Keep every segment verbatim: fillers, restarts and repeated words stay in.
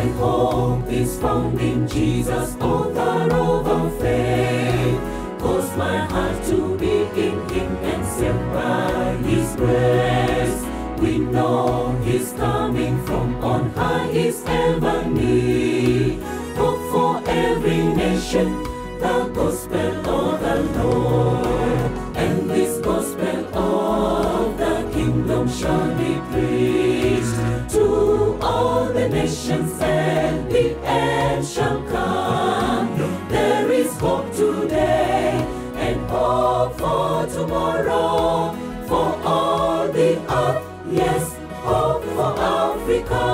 My hope is found in Jesus, author of faith. Cause my heart to beat in Him and set by His grace. We know He's coming from on high, He's ever near. Hope for every nation, the gospel of the Lord. And this gospel of the kingdom shall be preached to all the nations, and the end shall come. There is hope today and hope for tomorrow, for all the earth. Yes, hope for Africa.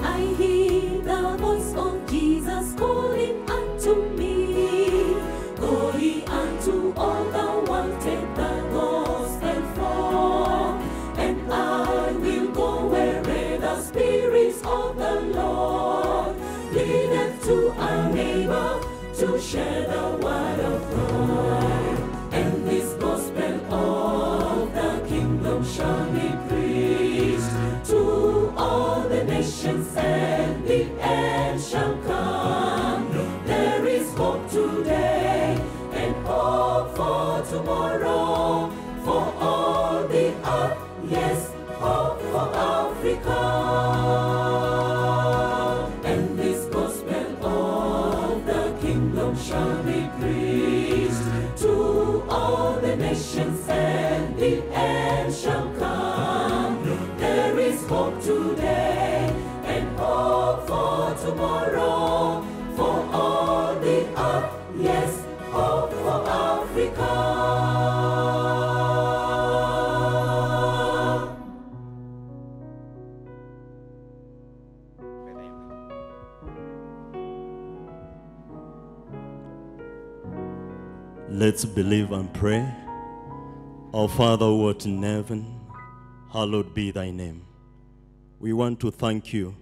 I hear the voice of Jesus calling unto me, go ye unto all the world, take the gospel forth, and I will go wherever the Spirit of the Lord leadeth to our neighbor, to share the word of God. And this gospel of the kingdom shall be preached to all the nations, and the end shall come. There is hope today and hope for tomorrow, for all the earth. Yes, hope for Africa. And this gospel of the kingdom shall be preached to all the nations, and the end shall come. There is hope today and hope for tomorrow, for all the earth. Yes, hope for Africa. Let's believe and pray. Our Father who art in heaven, hallowed be thy name. We want to thank you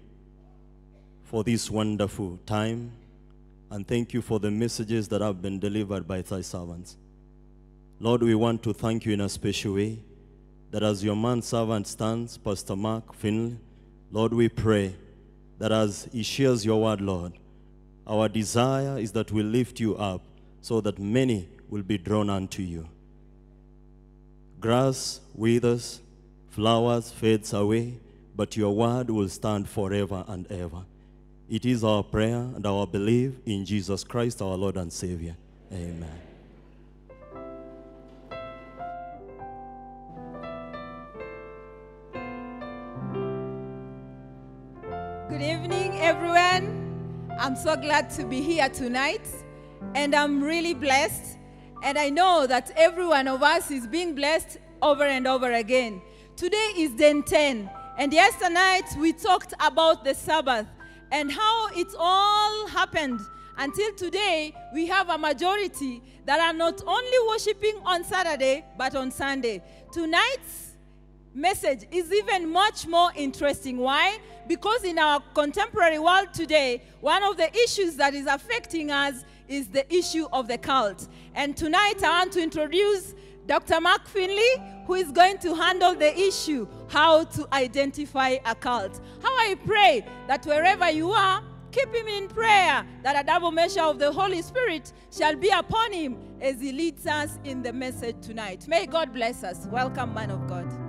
for this wonderful time, and thank you for the messages that have been delivered by thy servants. Lord, we want to thank you in a special way that as your man-servant stands, Pastor Mark Finley, Lord, we pray that as he shares your word, Lord, our desire is that we lift you up so that many will be drawn unto you. Grass withers, flowers fades away, but your word will stand forever and ever. It is our prayer and our belief in Jesus Christ, our Lord and Savior. Amen. Good evening, everyone. I'm so glad to be here tonight. And I'm really blessed, and I know that every one of us is being blessed over and over again. Today is day ten, and yesterday night we talked about the Sabbath and how it all happened. Until today, we have a majority that are not only worshiping on Saturday, but on Sunday. Tonight's message is even much more interesting. Why? Because in our contemporary world today, one of the issues that is affecting us is the issue of the cult. And tonight I want to introduce Doctor Mark Finley, who is going to handle the issue, how to identify a cult. How I pray that wherever you are, keep him in prayer, that a double measure of the Holy Spirit shall be upon him as he leads us in the message tonight. May God bless us. Welcome, man of God.